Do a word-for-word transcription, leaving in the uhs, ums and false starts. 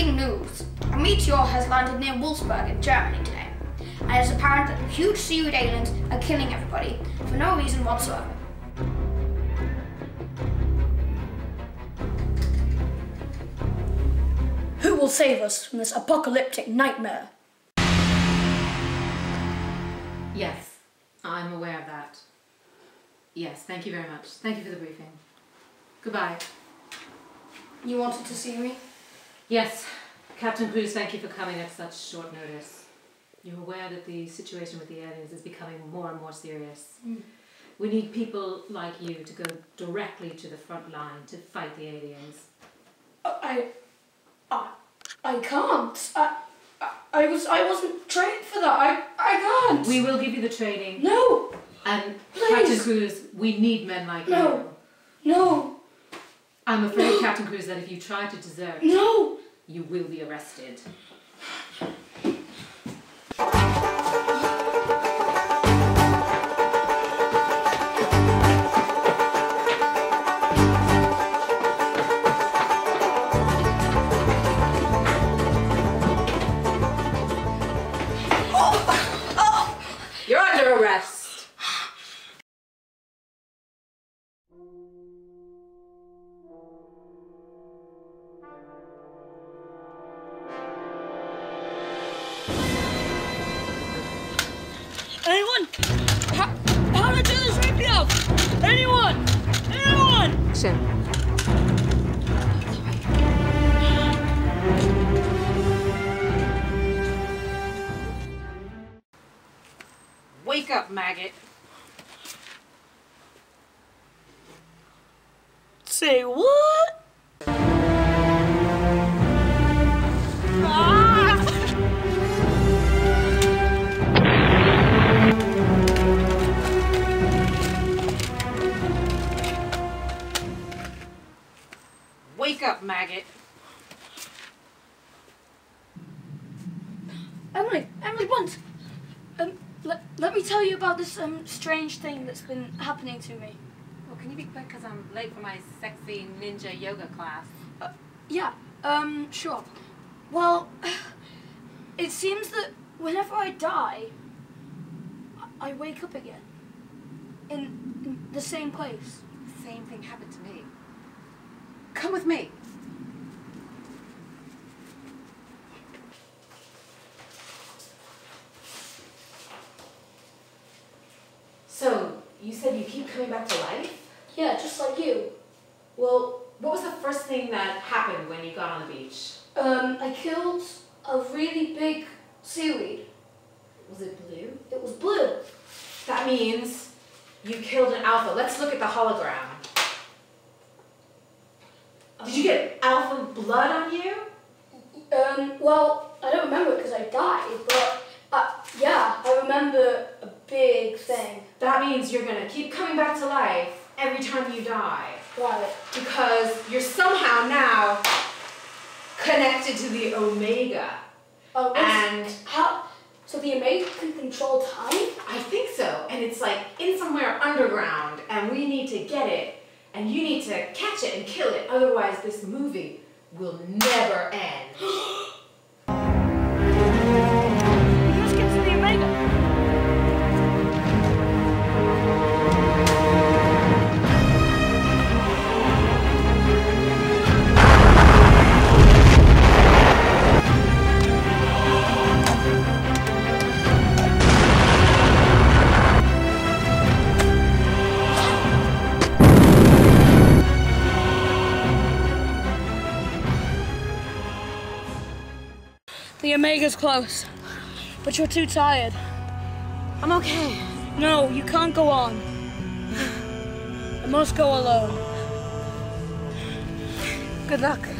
Breaking news. A meteor has landed near Wolfsburg in Germany today, and it's apparent that the huge seaweed aliens are killing everybody for no reason whatsoever. Who will save us from this apocalyptic nightmare? Yes, I'm aware of that. Yes, thank you very much. Thank you for the briefing. Goodbye. You wanted to see me? Yes. Captain Cruz, thank you for coming at such short notice. You're aware that the situation with the aliens is becoming more and more serious. Mm. We need people like you to go directly to the front line to fight the aliens. I... I, I can't. I, I, I, was, I wasn't trained for that. I, I can't. We will give you the training. No! And please. Captain Cruz, we need men like no. you. No. No. I'm afraid, no. Captain Cruz, that if you try to desert, no, you will be arrested. Oh. Oh. You're under arrest. Anyone? How, how do I do this right now? Anyone? Anyone? Sam. Wake up, maggot. Say what? Wake up, maggot. Emily, Emily, Bunt. Um, le let me tell you about this um strange thing that's been happening to me. Well, can you be quick, because I'm late for my sexy ninja yoga class. Uh, yeah, um, sure. Well, it seems that whenever I die, I, I wake up again. In, in the same place. Same thing happened to me. Come with me. So, you said you keep coming back to life? Yeah, just like you. Well, what was the first thing that happened when you got on the beach? Um, I killed a really big seaweed. Was it blue? It was blue. That means you killed an alpha. Let's look at the hologram. Did you get alpha blood on you? Um, well, I don't remember because I died, but uh, yeah, I remember a big thing. That means you're going to keep coming back to life every time you die. Right. Because you're somehow now connected to the Omega. Oh, and how? So the Omega can control time? I think so, and it's like in somewhere underground, and we need to get it. And you need to catch it and kill it, otherwise this movie will never end. We must get to the Omega. The Omega's close, but you're too tired. I'm okay. No, you can't go on. I must go alone. Good luck.